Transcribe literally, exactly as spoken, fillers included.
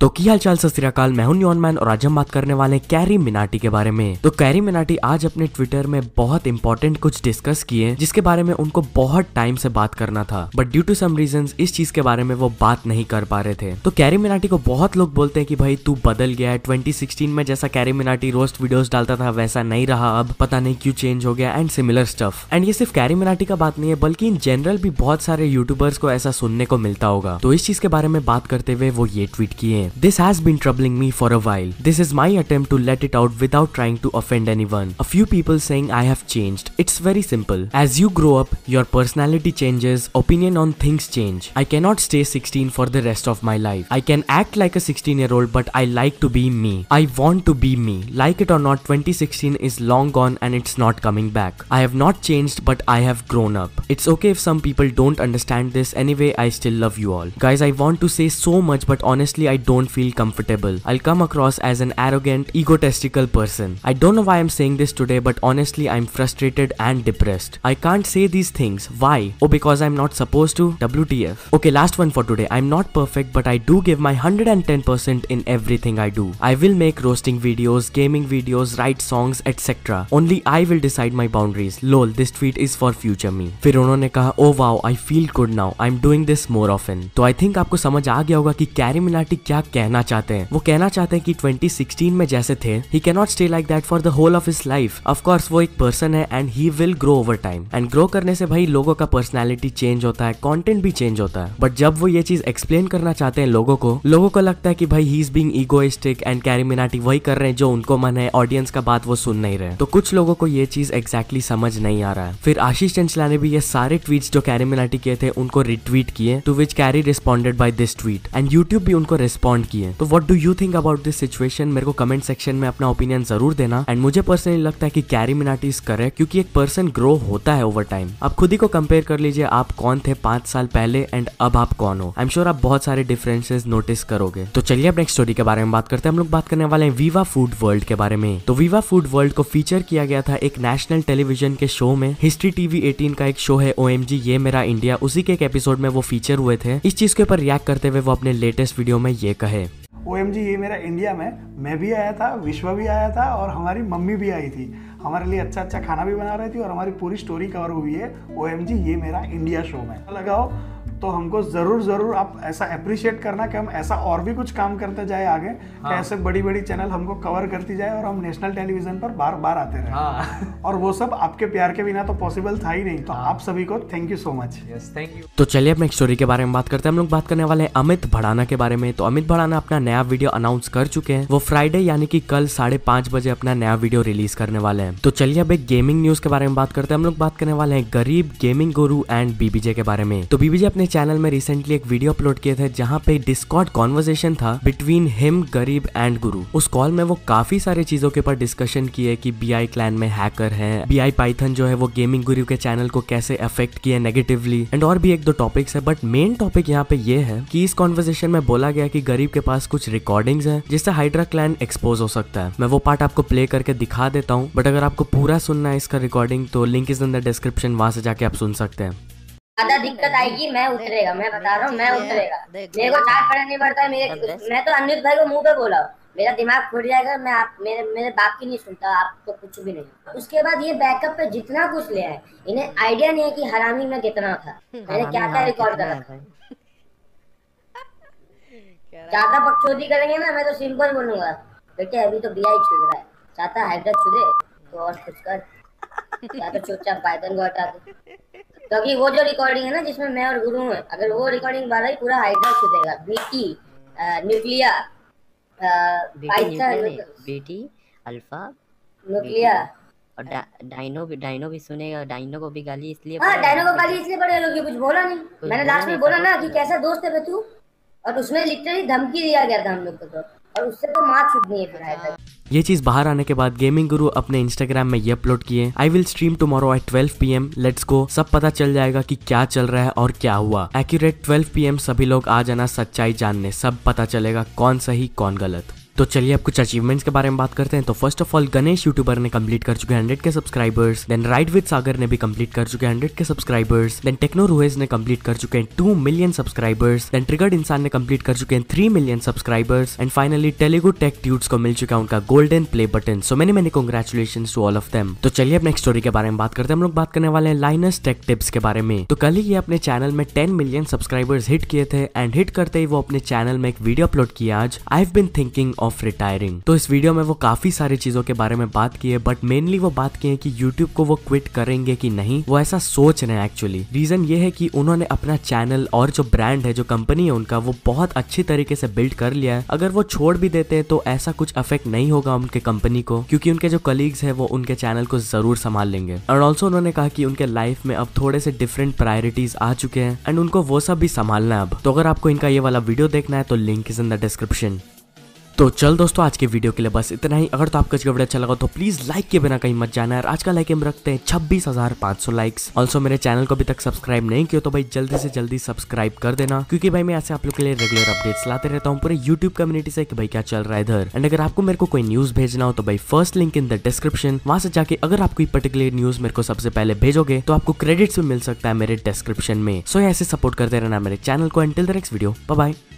तो की हाल चाल सत श्री अकाल, मैं हूं नियॉन मैन और आज हम बात करने वाले हैं कैरी मिनाटी के बारे में। तो कैरी मिनाटी आज अपने ट्विटर में बहुत इंपॉर्टेंट कुछ डिस्कस किए जिसके बारे में उनको बहुत टाइम से बात करना था, but due to some reasons इस चीज के बारे में वो बात नहीं कर पा रहे थे। तो कैरी मिनाटी को बहुत लोग बोलते हैं कि भाई तू बदल गया है, ट्वेंटी सिक्सटीन में जैसा कैरी मिनाटी रोस्ट वीडियोस डालता था वैसा नहीं रहा, अब पता नहीं क्यों चेंज हो गया एंड सिमिलर स्टफ। एंड ये सिर्फ कैरी मिनाटी का बात नहीं है बल्कि इन जनरल भी बहुत सारे यूट्यूबर्स को ऐसा सुनने को मिलता होगा। तो इस चीज के बारे में बात करते हुए वो ये ट्वीट किए, This has been troubling me for a while. This is my attempt to let it out without trying to offend anyone. A few people saying I have changed. It's very simple. As you grow up, your personality changes, opinion on things change. I cannot stay sixteen for the rest of my life. I can act like a sixteen year old but I like to be me. I want to be me. Like it or not, twenty sixteen is long gone and it's not coming back. I have not changed but I have grown up. It's okay if some people don't understand this. Anyway, I still love you all. Guys, I want to say so much but honestly I don't Don't feel comfortable. I'll come across as an arrogant, egotistical person. I don't know why I'm saying this today, but honestly, I'm frustrated and depressed. I can't say these things. Why? Oh, because I'm not supposed to? W T F. Okay, last one for today. I'm not perfect, but I do give my one hundred ten percent in everything I do. I will make roasting videos, gaming videos, write songs, et cetera. Only I will decide my boundaries. Lol, this tweet is for future me. फिर उन्होंने कहा, oh wow, I feel good now. I'm doing this more often. तो I think आपको समझ आ गया होगा कि carry Minati क्या कहना चाहते हैं। वो कहना चाहते हैं कि ट्वेंटी सिक्सटीन में जैसे थे, he cannot stay like that for the whole of his life. Of course, वो एक पर्सन है and he will grow over time. And grow करने से भाई लोगों का पर्सनालिटी चेंज होता है, कंटेंट भी चेंज होता है। बट जब वो ये चीज एक्सप्लेन करना चाहते हैं लोगों को, लोगों को लगता है कि भाई he is being egoistic and Carry Minati वही कर रहे हैं जो उनको मन है, ऑडियंस का बात वो सुन नहीं रहे। तो कुछ लोगों को ये चीज एक्जैक्टली समझ नहीं आ रहा है। फिर आशीष चंचलानी ने भी ये सारे ट्वीट जो कैरी मिनाटी किए थे उनको रिट्वीट किए, to which Carry responded by this tweet and YouTube भी उनको रिस्पॉन्ड किए। तो what do you think about this situation? मेरे को कमेंट सेक्शन में अपना ओपिनियन जरूर देना। एंड मुझे पर्सनली लगता है कि कैरी मिनाटी इज करेक्ट, क्योंकि एक पर्सन ग्रो होता है ओवर टाइम। आप खुद ही को कंपेयर कर लीजिए, आप कौन थे पांच साल पहले एंड अब आप कौन हो। आई एम श्योर आप बहुत सारे डिफरेंसेस नोटिस करोगे। तो चलिए अब नेक्स्ट स्टोरी के बारे में बात करते हैं। हम लोग बात करने वाले हैं वीवा फूड वर्ल्ड के बारे में। तो वीवा फूड वर्ल्ड को फीचर किया गया था एक नेशनल टेलीविजन के शो में। हिस्ट्री टीवी एटीन का एक शो है ओ एम जी ये मेरा इंडिया, उसी के एक एपिसोड में वो फीचर हुए थे। इस चीज के ऊपर रिएक्ट करते हुए वो अपने लेटेस्ट वीडियो में ये कहे, ओ एम जी ये मेरा इंडिया में मैं भी आया था, विश्वा भी आया था और हमारी मम्मी भी आई थी, हमारे लिए अच्छा अच्छा खाना भी बना रही थी और हमारी पूरी स्टोरी कवर हुई है ओ एम जी ये मेरा इंडिया शो में। लगाओ तो हमको जरूर जरूर आप ऐसा अप्रिशिएट करना कि हम ऐसा और भी कुछ काम करते जाए आगे। हाँ। कि ऐसे बड़ी बड़ी चैनल हमको कवर करती जाए और हम नेशनल टेलीविजन पर बार बार आते रहे। हाँ। और वो सब आपके प्यार के बिना तो पॉसिबल था ही नहीं। तो हाँ। आप सभी को thank you so much. Yes, thank you. तो चलिए अब नेक्स्ट स्टोरी के बारे में बात करते हैं। हम लोग बात करने वाले हैं अमित भड़ाना के बारे में। तो अमित भड़ाना अपना नया वीडियो अनाउंस कर चुके हैं। वो फ्राइडे यानी कि कल साढ़े पांच बजे अपना नया वीडियो रिलीज करने वाले हैं। तो चलिए अब एक गेमिंग न्यूज के बारे में बात करते हैं। हम लोग बात करने वाले हैं गरीब गेमिंग गुरु एंड बीबीजे के बारे में। तो बीबीजे अपने चैनल में रिसेंटली एक वीडियो अपलोड किए थे जहाँ पे डिस्कॉर्ड कॉन्वर्सेशन था between him, Garib and Guru. उस कॉल में वो काफी सारे चीजों के ऊपर डिस्कशन किए कि बीआई क्लैन में हैकर हैं, बीआई पाइथन जो है वो गेमिंग गुरु के चैनल को कैसे अफेक्ट किए नेगेटिवली, एंड और भी एक दो टॉपिक्स है। बट मेन टॉपिक यहाँ पे ये है कि इस कॉन्वर्सेशन में बोला गया कि गरीब के पास कुछ रिकॉर्डिंग्स हैं जिससे हाइड्रा क्लैन एक्सपोज हो सकता है। मैं वो पार्ट आपको प्ले करके दिखा देता हूँ, बट अगर आपको पूरा सुनना है इसका रिकॉर्डिंग तो link is in the description, वहां से जाके आप सुन सकते हैं। ज्यादा दिक्कत आएगी, मैं उतरेगा, मैं बता रहा हूँ, मैं उतरेगा। मेरे को चार्ट पढ़ना नहीं पड़ता है, मेरे मैं तो अमित भाई को मुंह पे बोला, मेरा दिमाग फूट जाएगा। मैं आप मेरे मेरे बाप की नहीं सुनता, आप तो कुछ भी नहीं। उसके बाद ये बैकअप पे जितना कुछ ले आए, इन्हें आइडिया नहीं है कि हरामी में कितना था, मैंने क्या क्या रिकॉर्ड कर रखा है। ज्यादा बकचोदी करेंगे ना, मैं तो सिंपल बोलूंगा, बेटे अभी तो बीआई छुड़ रहा है, चाहता हाइड्रा छुड़े तो और कुछ कर, या तो चुपचाप पाइथन को हटा दे। क्योंकि तो वो जो रिकॉर्डिंग है ना जिसमें मैं और गुरु हूँ, अगर वो रिकॉर्डिंग वाला ही पूरा हाइड्रा छुटेगा। बीटी न्यूक्लिया पाइथन, बीटी अल्फा न्यूक्लिया और डा, डाइनो भी डाइनो भी सुनेगा। डाइनो को भी गाली इसलिए, हाँ डाइनो को गाली इसलिए पड़ेगा क्योंकि कुछ बोला नहीं। मैंने लास्ट में बोला ना कि कैसा दोस्त है तू, और उसमें लिटरली धमकी दिया गया था हम लोग को, तो और उससे तो मार छुटनी है फिर हाइड्रा। ये चीज बाहर आने के बाद गेमिंग गुरु अपने इंस्टाग्राम में ये अपलोड किए, I will stream tomorrow at twelve P M, let's go. सब पता चल जाएगा कि क्या चल रहा है और क्या हुआ। एक्यूरेट ट्वेल्व पी एम सभी लोग आ जाना, सच्चाई जानने, सब पता चलेगा कौन सही कौन गलत। तो चलिए अब कुछ अचीवमेंट्स के बारे में बात करते हैं। तो first of all Ganesh YouTuber ने कंप्लीट कर चुके हैं hundred K subscribers. Then ride with Sagar ने भी कंप्लीट कर चुके हैं hundred K subscribers. Then techno रूहेज ने कंप्लीट कर चुके हैं two million subscribers. Then Triggered Insaan ने कंप्लीट कर चुके हैं three million subscribers. And finally Telugu TechTuts को मिल चुका है उनका golden play button. So many many congratulations to all of them. तो चलिए अब नेक्स्ट स्टोरी के बारे में बात करते हैं। हम लोग बात करने वाले हैं लाइनस टेक टिप्स के बारे में। तो कल ही ये अपने चैनल में टेन मिलियन सब्सक्राइबर्स हिट किए थे एंड हिट करते ही वो अपने चैनल में एक वीडियो अपलोड किया आज, I have been thinking of retiring. तो इस वीडियो में वो काफी सारी चीजों के बारे में बात की है, बट मेनली वो बात की है कि यूट्यूब को वो क्विट करेंगे कि नहीं, वो ऐसा सोच रहे हैं। एक्चुअली रीजन ये है कि उन्होंने अपना चैनल और जो ब्रांड है, जो कंपनी है उनका, वो बहुत अच्छी तरीके से बिल्ड कर लिया है। अगर वो छोड़ भी देते हैं तो ऐसा कुछ अफेक्ट नहीं होगा उनके कंपनी को, क्योंकि उनके जो कलीग्स है वो उनके चैनल को जरूर संभाल लेंगे। और ऑल्सो उन्होंने कहा कि उनके लाइफ में अब थोड़े से डिफरेंट प्रायोरिटीज आ चुके हैं एंड उनको वो सब भी संभालना है अब। तो अगर आपको इनका ये वाला वीडियो देखना है तो link is in the description. तो चल दोस्तों, आज के वीडियो के लिए बस इतना ही। अगर तो आपको इसका वीडियो अच्छा लगा तो प्लीज लाइक के बिना कहीं मत जाना यार। आज का लाइक हम रखते हैं छब्बीस हजार पाँच सौ लाइक्स। ऑल्सो मेरे चैनल को अभी तक सब्सक्राइब नहीं किया तो भाई जल्दी से जल्दी सब्सक्राइब कर देना, क्योंकि भाई मैं ऐसे आप लोग के लिए रेगुलर अपडेट्स लाते रहता हूँ पूरे यूट्यूब कम्युनिटी से कि भाई क्या चल रहा है इधर। एंड अगर आपको मेरे को कोई न्यूज भेजना हो तो भाई first link in the description, वहां से जाके अगर आपको पर्टिकुलर न्यूज मेरे को सबसे पहले भेजोगे तो आपको क्रेडिट्स भी मिल सकता है मेरे डिस्क्रिप्शन में। सो ऐसे सपोर्ट करते रहना मेरे चैनल को। And till the next video, bye bye.